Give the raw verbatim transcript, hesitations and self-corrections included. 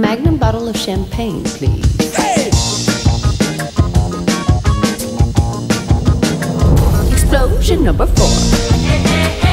magnum bottle of champagne, please. Hey! Explosion number four.